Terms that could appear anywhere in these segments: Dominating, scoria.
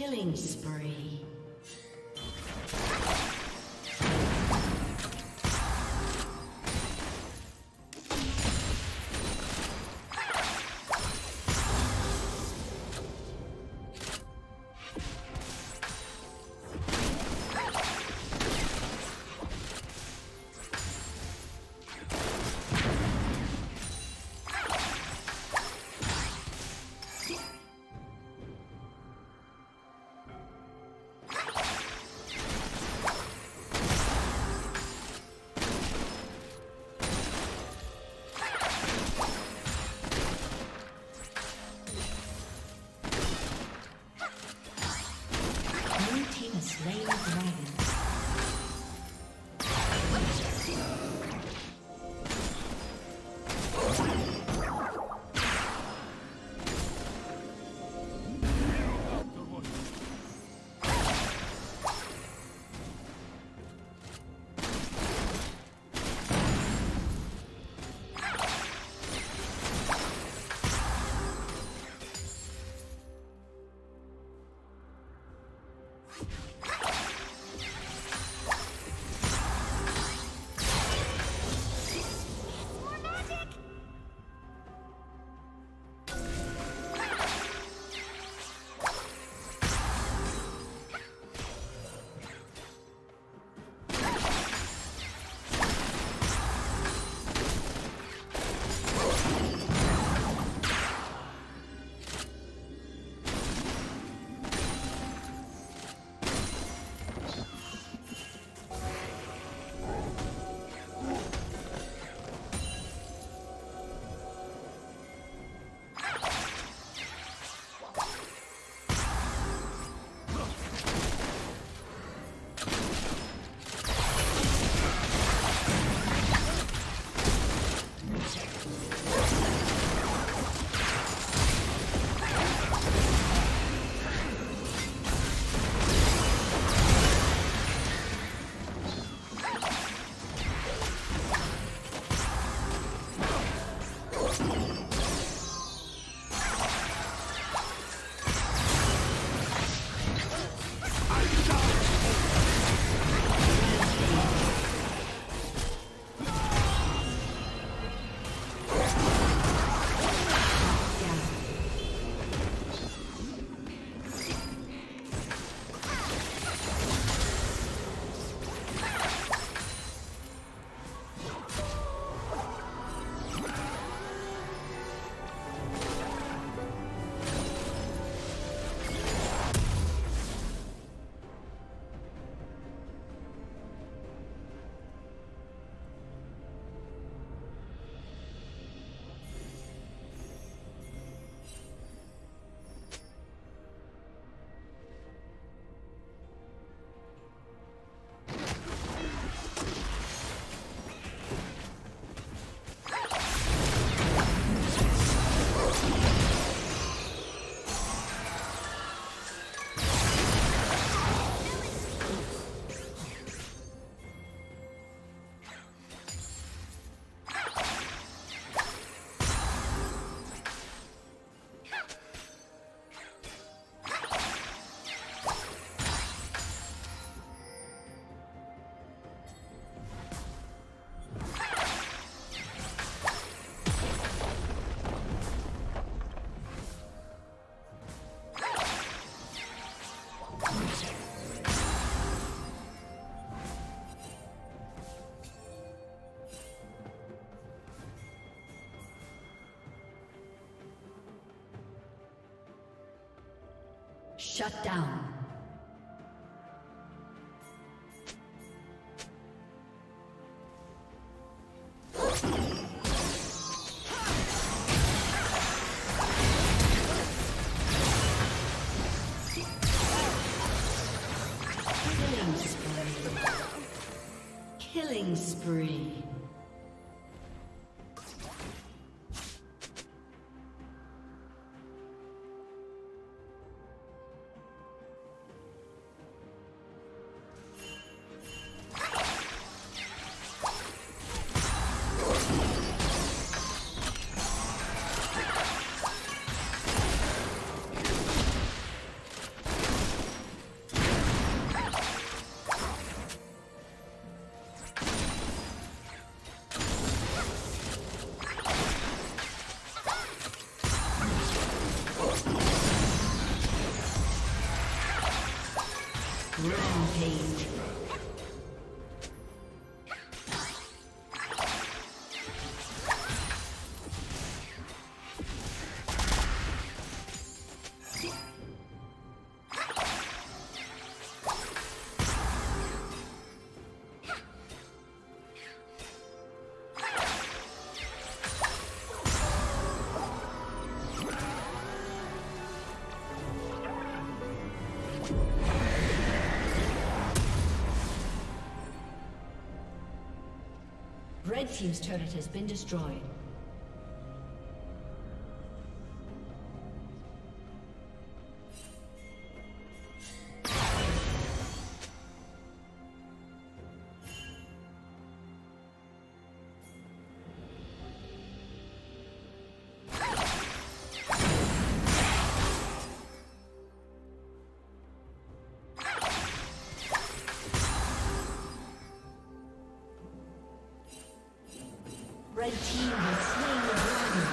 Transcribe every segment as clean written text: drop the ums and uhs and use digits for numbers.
Killing spree. Shut down. Killing spree. Killing spree. Rampage. Red Team's turret has been destroyed. Red Team has slain the dragon.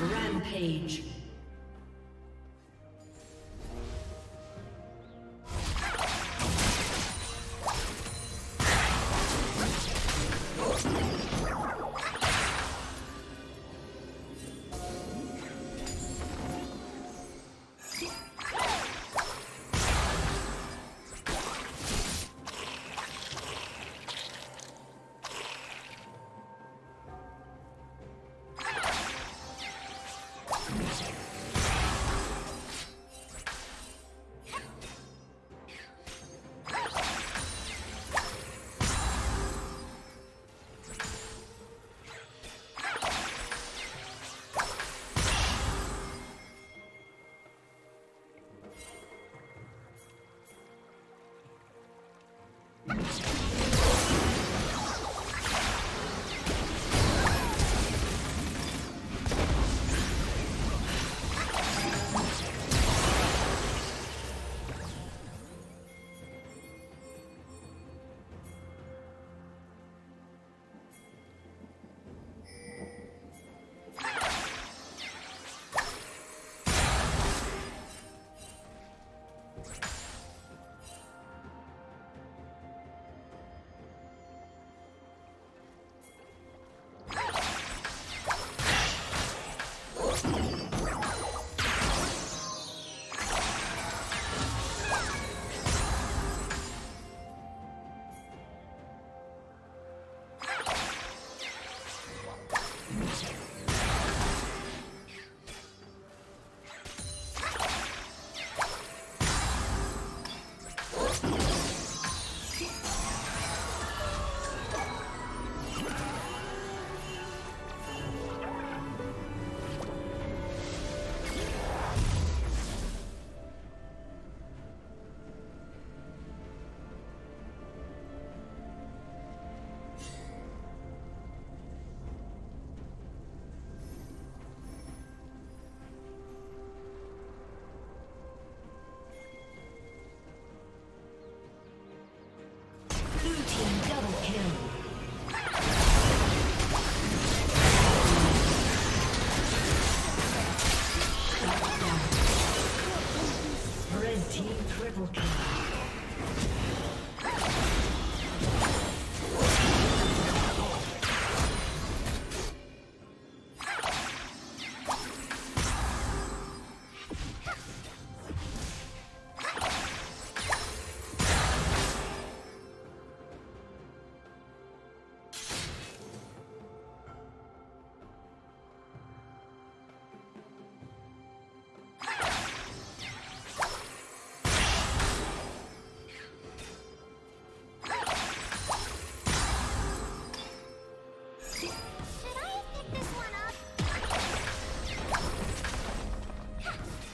Rampage.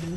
Blue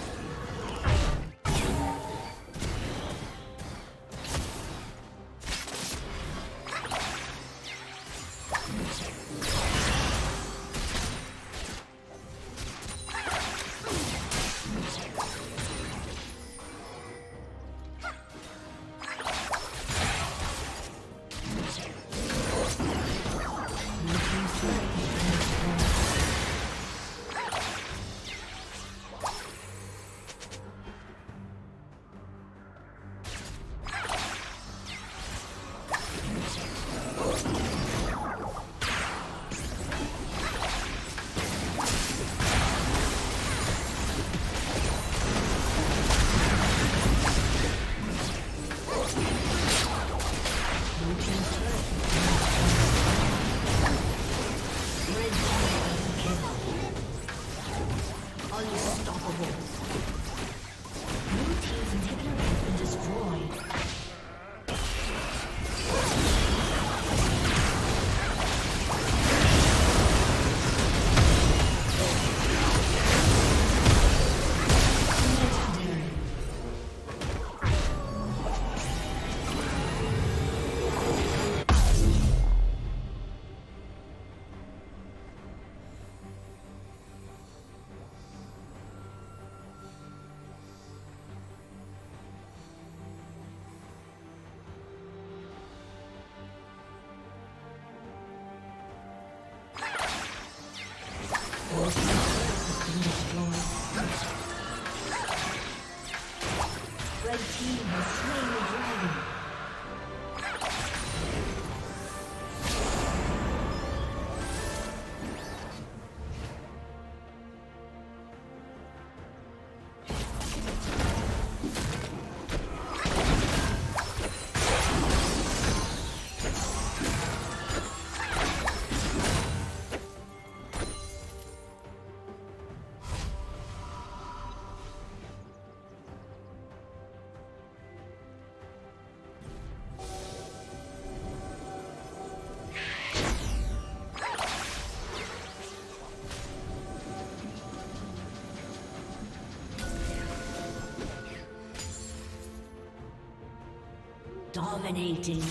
Dominating.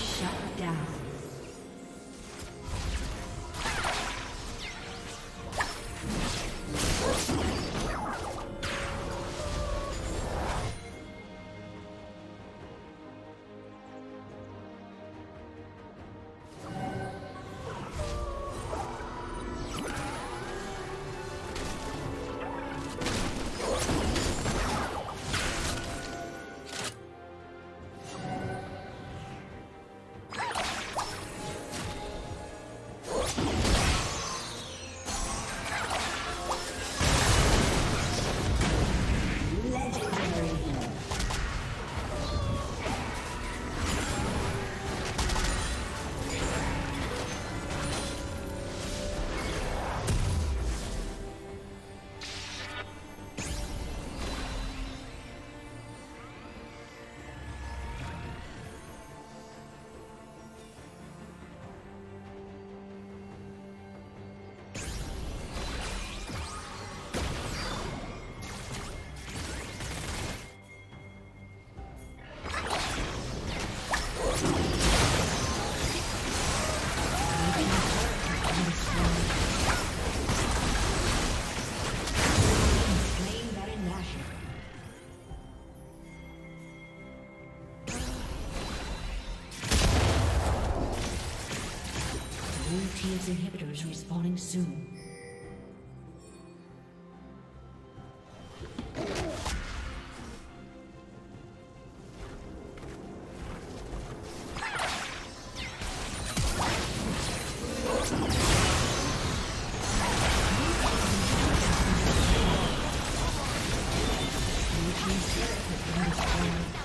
Shut up. Blue team's inhibitors respawning soon. Blue team's turret has been destroyed.